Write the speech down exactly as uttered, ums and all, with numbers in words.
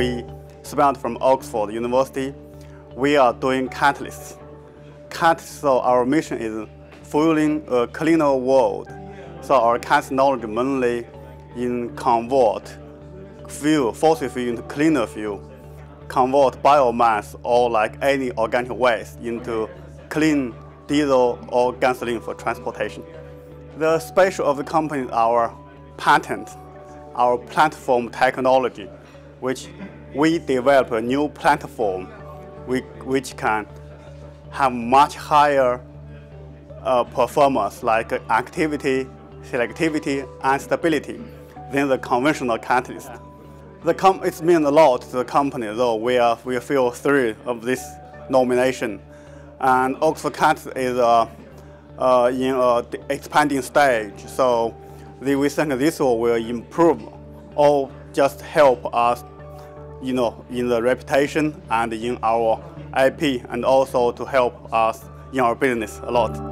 we spun from Oxford University, we are doing catalysts. Catalysts, so our mission is fueling a cleaner world. So our catalyst knowledge mainly in convert fuel, fossil fuel into cleaner fuel, convert biomass or like any organic waste into clean diesel or gasoline for transportation. The special of the company is our patent, our platform technology, which we develop a new platform which, which can have much higher uh, performance like activity, selectivity, and stability than the conventional catalyst. The com it means a lot to the company, though we, are, we feel thrilled of this nomination. And Oxford Catalysts is uh, uh, in an expanding stage, so the, we think this will improve or just help us, you know, in the reputation and in our I P, and also to help us in our business a lot.